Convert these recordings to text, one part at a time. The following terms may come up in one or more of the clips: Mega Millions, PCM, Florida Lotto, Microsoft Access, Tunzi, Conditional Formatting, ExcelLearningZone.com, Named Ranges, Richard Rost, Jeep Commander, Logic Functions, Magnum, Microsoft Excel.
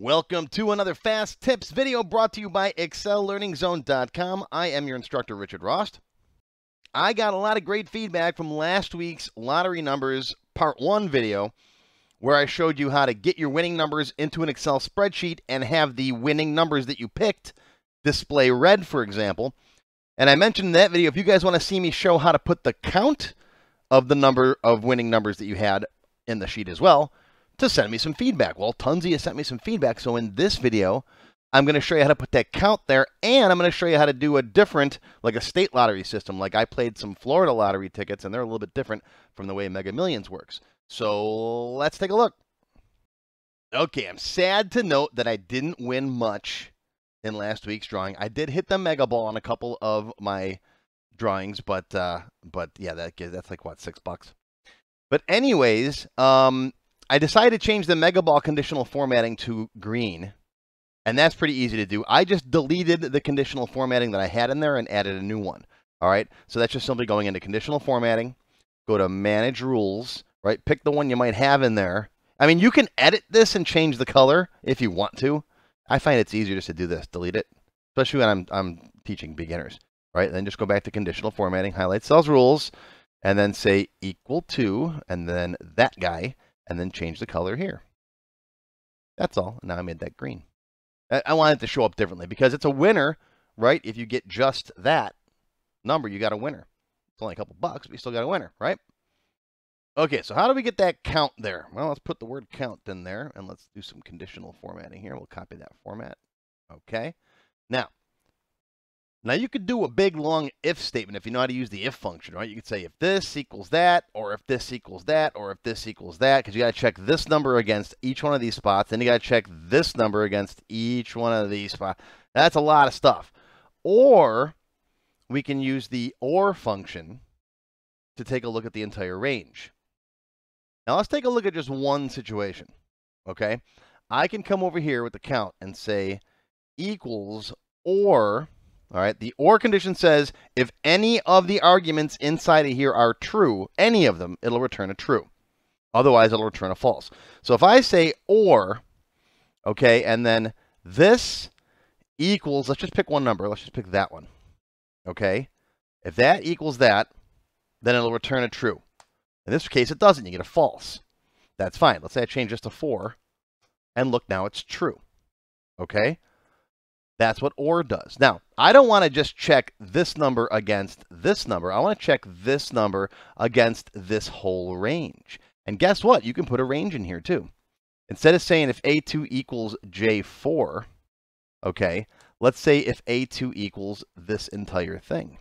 Welcome to another Fast Tips video brought to you by ExcelLearningZone.com. I am your instructor, Richard Rost. I got a lot of great feedback from last week's Lottery Numbers Part 1 video, where I showed you how to get your winning numbers into an Excel spreadsheet and have the winning numbers that you picked display red, for example. And I mentioned in that video, if you guys want to see me show how to put the count of the number of winning numbers that you had in the sheet as well, to send me some feedback. Well, Tunzi has sent me some feedback, so in this video, I'm going to show you how to put that count there, and I'm going to show you how to do a different, like a state lottery system. Like I played some Florida lottery tickets, and they're a little bit different from the way Mega Millions works. So let's take a look. Okay, I'm sad to note that I didn't win much in last week's drawing. I did hit the mega ball on a couple of my drawings, but yeah, that's like what, $6. But anyways, I decided to change the mega ball conditional formatting to green, and that's pretty easy to do. I just deleted the conditional formatting that I had in there and added a new one. All right, so that's just simply going into conditional formatting, go to manage rules, right? Pick the one you might have in there. I mean, you can edit this and change the color if you want to. I find it's easier just to do this, delete it, especially when I'm teaching beginners, right? Then just go back to conditional formatting, highlight cells rules, and then say equal to, and then that guy, and then change the color here. That's all. Now I made that green. I want it to show up differently because it's a winner, right? If you get just that number, you got a winner. It's only a couple bucks, but you still got a winner, right? Okay, so how do we get that count there? Well, let's put the word count in there, and let's do some conditional formatting here. We'll copy that format. Okay. Now you could do a big, long if statement if you know how to use the if function, right? You could say if this equals that, or if this equals that, or if this equals that, because you got to check this number against each one of these spots, and you got to check this number against each one of these spots. That's a lot of stuff. Or we can use the or function to take a look at the entire range. Now let's take a look at just one situation, okay? I can come over here with the count and say equals or... All right, the OR condition says if any of the arguments inside of here are true, any of them, it'll return a true. Otherwise, it'll return a false. So if I say OR, okay, and then this equals, let's just pick one number. Let's just pick that one, okay? If that equals that, then it'll return a true. In this case, it doesn't. You get a false. That's fine. Let's say I change this to 4, and look, now it's true, okay? That's what OR does. Now, I don't want to just check this number against this number. I want to check this number against this whole range. And guess what? You can put a range in here too. Instead of saying if A2 equals J4, okay, let's say if A2 equals this entire thing.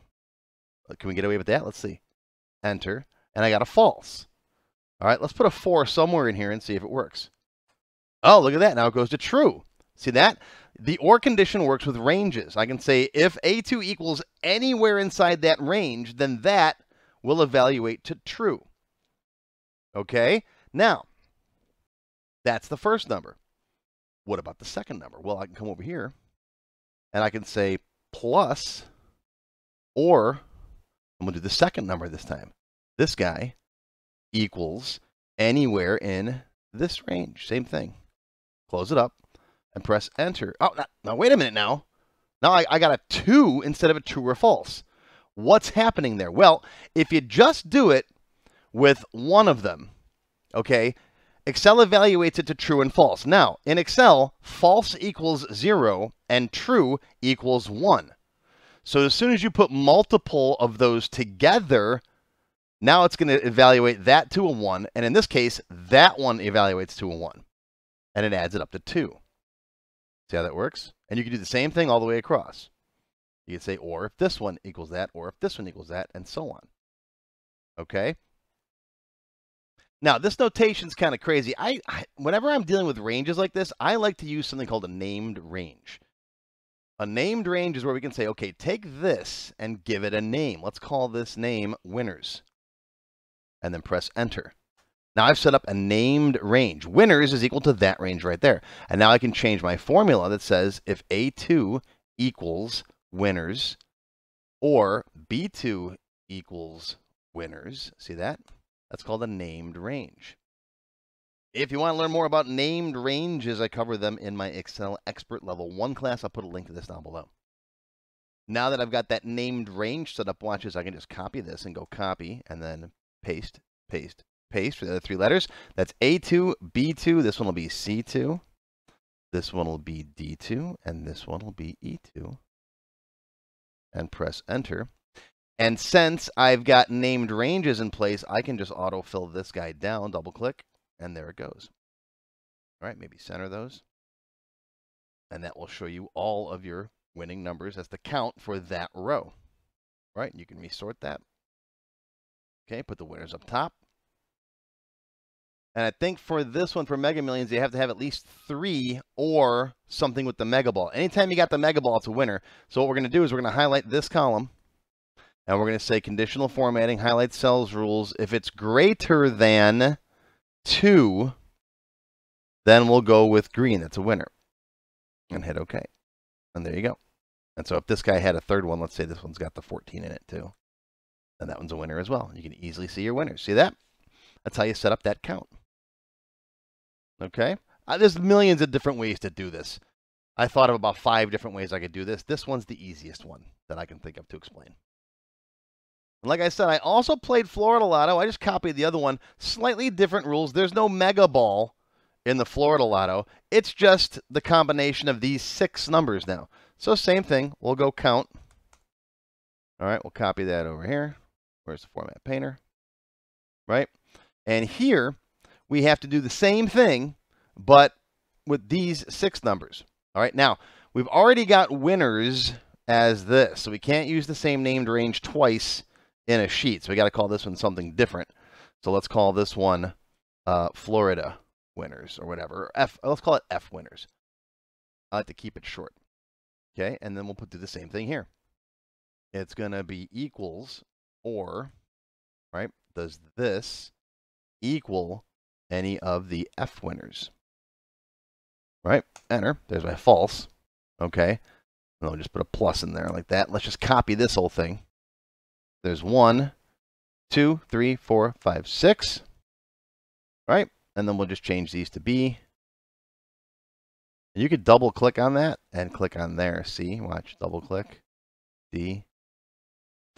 Can we get away with that? Let's see. Enter, and I got a false. All right, let's put a 4 somewhere in here and see if it works. Oh, look at that. Now it goes to true. See that? The OR condition works with ranges. I can say if A2 equals anywhere inside that range, then that will evaluate to true. Okay? Now, that's the first number. What about the second number? Well, I can come over here, and I can say plus, or I'm going to do the second number this time. This guy equals anywhere in this range. Same thing. Close it up. And press enter. Oh, now wait a minute now. Now I got a 2 instead of a true or false. What's happening there? Well, if you just do it with one of them, okay, Excel evaluates it to true and false. Now, in Excel, false equals 0 and true equals 1. So as soon as you put multiple of those together, now it's going to evaluate that to a 1. And in this case, that one evaluates to a 1. And it adds it up to 2. See how that works? And you can do the same thing all the way across. You can say, or if this one equals that, or if this one equals that, and so on. Okay? Now, this notation's kind of crazy. Whenever I'm dealing with ranges like this, I like to use something called a named range. A named range is where we can say, okay, take this and give it a name. Let's call this name winners. And then press enter. Now I've set up a named range. Winners is equal to that range right there. And now I can change my formula that says if A2 equals winners or B2 equals winners, see that? That's called a named range. If you want to learn more about named ranges, I cover them in my Excel Expert Level 1 class. I'll put a link to this down below. Now that I've got that named range set up, watches, I can just copy this and go copy and then paste, paste, paste for the other three letters. That's A2, B2, this one will be C2, this one will be D2, and this one will be E2. And press enter. And since I've got named ranges in place, I can just autofill this guy down, double click. And there it goes. All right, maybe center those. And that will show you all of your winning numbers as the count for that row. All right, you can resort that. Okay, put the winners up top. And I think for this one, for Mega Millions, you have to have at least 3 or something with the Mega Ball. Anytime you got the Mega Ball, it's a winner. So what we're going to do is we're going to highlight this column. And we're going to say conditional formatting, highlight cells rules. If it's greater than 2, then we'll go with green. That's a winner. And hit OK. And there you go. And so if this guy had a third one, let's say this one's got the 14 in it too. And that one's a winner as well. You can easily see your winners. See that? That's how you set up that count. Okay. There's millions of different ways to do this. I thought of about 5 different ways I could do this. This one's the easiest one that I can think of to explain. Like I said, I also played Florida Lotto. I just copied the other one. Slightly different rules. There's no Mega Ball in the Florida Lotto. It's just the combination of these 6 numbers now. So same thing. We'll go count. All right, we'll copy that over here. Where's the format painter? Right? And here, we have to do the same thing, but with these 6 numbers. All right, now, we've already got winners as this. So we can't use the same named range twice in a sheet. So we got to call this one something different. So let's call this one Florida winners or whatever. Or F. Let's call it F winners. I like to keep it short. Okay. And then we'll do the same thing here. It's going to be equals or, right? Does this equal any of the F winners? Right? Enter. There's my false. Okay. And I'll just put a plus in there like that. Let's just copy this whole thing. There's 1, 2, 3, 4, 5, 6, right? And then we'll just change these to B. You could double click on that and click on there. C, watch, double click, D,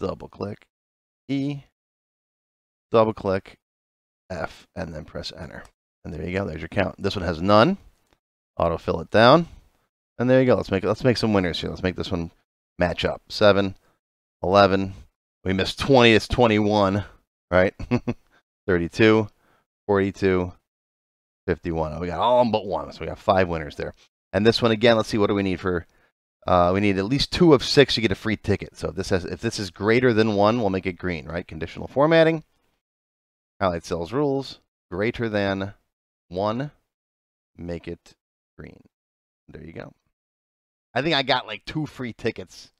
double click, E, double click, F, and then press enter. And there you go, there's your count. This one has none. Autofill it down. And there you go, let's make some winners here. Let's make this one match up. 7, 11. We missed 20, it's 21, right? 32, 42, 51. Oh, we got all of them but one, so we got 5 winners there. And this one, again, let's see, what do we need for, we need at least 2 of 6, you get a free ticket. So if this is greater than 1, we'll make it green, right? Conditional formatting, highlight cells rules, greater than 1, make it green. There you go. I think I got like 2 free tickets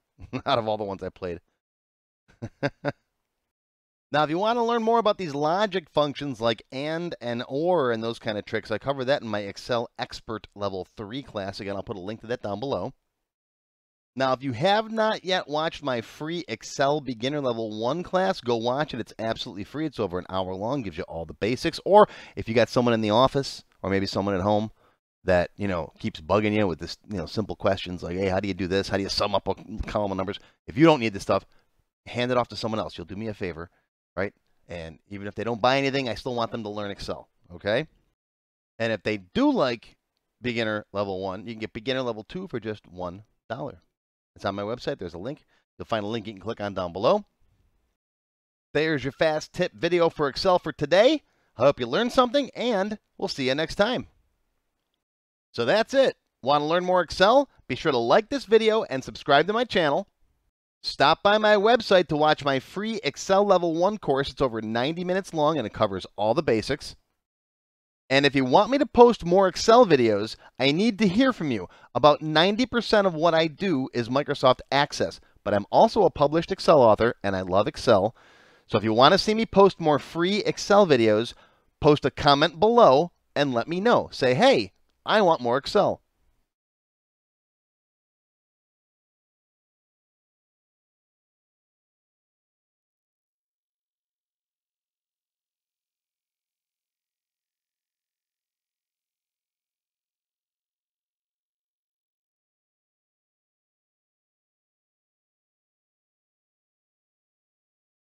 out of all the ones I played. Now, if you want to learn more about these logic functions like and or and those kind of tricks, I cover that in my Excel Expert Level 3 class. Again, I'll put a link to that down below. Now, if you have not yet watched my free Excel Beginner Level 1 class, go watch it. It's absolutely free. It's over an hour long, gives you all the basics. Or if you got someone in the office or maybe someone at home that, you know, keeps bugging you with this, you know, simple questions like, hey, how do you do this? How do you sum up a column of numbers? If you don't need this stuff, hand it off to someone else. You'll do me a favor, right? And even if they don't buy anything, I still want them to learn Excel, okay? And if they do like Beginner Level 1, you can get Beginner Level 2 for just $1. It's on my website. There's a link. You'll find a link you can click on down below. There's your fast tip video for Excel for today. I hope you learned something, and we'll see you next time. So that's it. Want to learn more Excel? Be sure to like this video and subscribe to my channel. Stop by my website to watch my free Excel Level 1 course. It's over 90 minutes long and it covers all the basics. And if you want me to post more Excel videos, I need to hear from you. About 90% of what I do is Microsoft Access, but I'm also a published Excel author and I love Excel. So if you want to see me post more free Excel videos, post a comment below and let me know. Say, hey, I want more Excel.